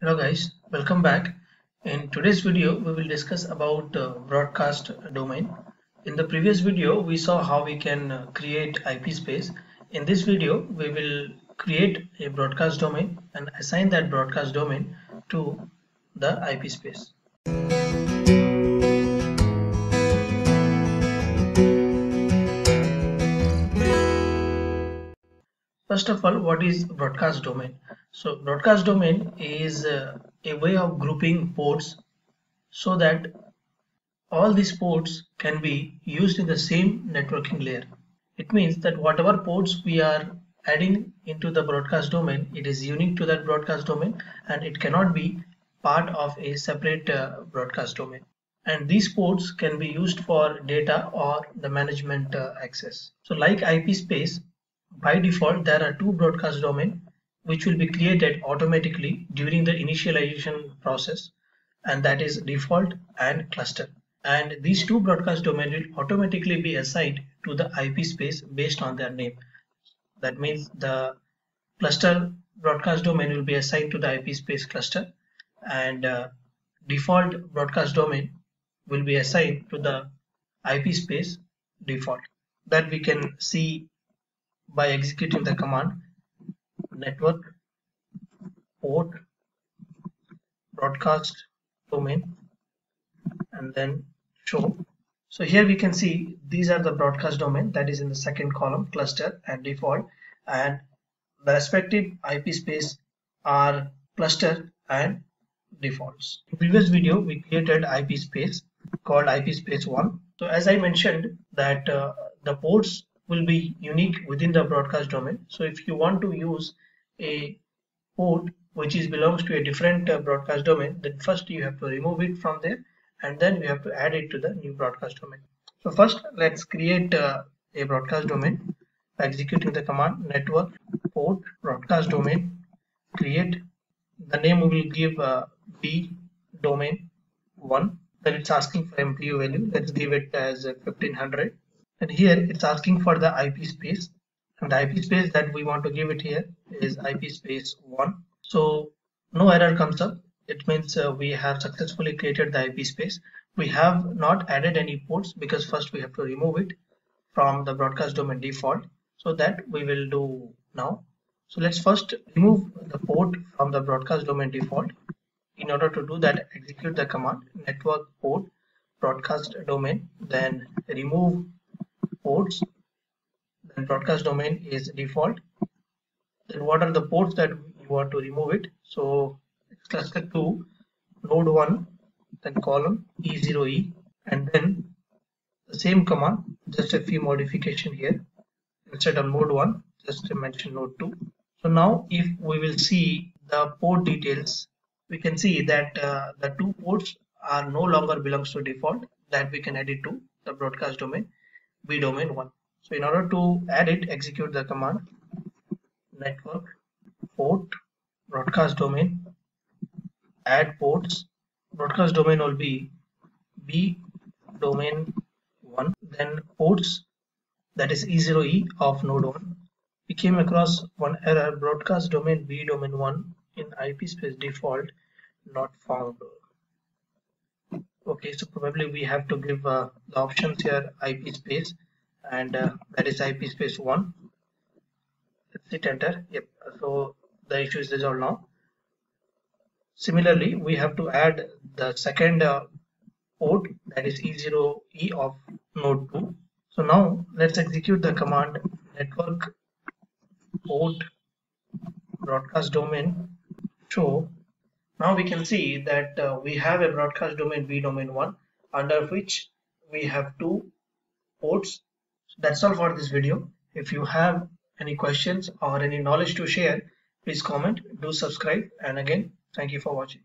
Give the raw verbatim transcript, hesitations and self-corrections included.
Hello guys, welcome back. In today's video we will discuss about uh, broadcast domain. In the previous video we saw how we can uh, create I P space. In this video we will create a broadcast domain and assign that broadcast domain to the I P space. First of all, what is broadcast domain? So broadcast domain is uh, a way of grouping ports so that all these ports can be used in the same networking layer. It means that whatever ports we are adding into the broadcast domain, it is unique to that broadcast domain and it cannot be part of a separate uh, broadcast domain. And these ports can be used for data or the management uh, access. So like I P space, by default there are two broadcast domains which will be created automatically during the initialization process, and that is default and cluster, and these two broadcast domains will automatically be assigned to the I P space based on their name. That means the cluster broadcast domain will be assigned to the I P space cluster, and uh, default broadcast domain will be assigned to the I P space default. That we can see by executing the command network port broadcast domain and then show. So here we can see these are the broadcast domain that is in the second column, cluster and default, and the respective I P space are cluster and defaults. In previous video we created I P space called I P space one. So as I mentioned that uh, the ports will be unique within the broadcast domain. So if you want to use a port which is belongs to a different uh, broadcast domain, then first you have to remove it from there and then you have to add it to the new broadcast domain. So first let's create uh, a broadcast domain by executing the command network port broadcast domain create. The name we will give uh, b domain one. Then it's asking for M P U value. Let's give it as fifteen hundred. And here it's asking for the I P space, and the I P space that we want to give it here is I P space one. So no error comes up. It means uh, we have successfully created the I P space. We have not added any ports because first we have to remove it from the broadcast domain default. So that we will do now. So let's first remove the port from the broadcast domain default. In order to do that, execute the command network port broadcast domain, then remove ports, then broadcast domain is default. Then what are the ports that you want to remove it? So it's cluster two, node one, then column E zero E, and then the same command, just a few modification here. Instead of node one, just mention node two. So now if we will see the port details, we can see that uh, the two ports are no longer belongs to default, that we can add it to the broadcast domain b domain one. So in order to add it, execute the command network port broadcast domain add ports. Broadcast domain will be b domain one, then ports, that is E zero E of node one. We came across one error, broadcast domain b domain one in I P space default not found. Okay, so probably we have to give uh, the options here I P space, and uh, that is I P space one. Let's hit enter. Yep, so the issue is resolved now. Similarly, we have to add the second uh, port, that is E zero E of node two. So now let's execute the command network port broadcast domain show. Now we can see that uh, we have a broadcast domain b domain one under which we have two ports. So that's all for this video. If you have any questions or any knowledge to share, please comment, do subscribe, and again, thank you for watching.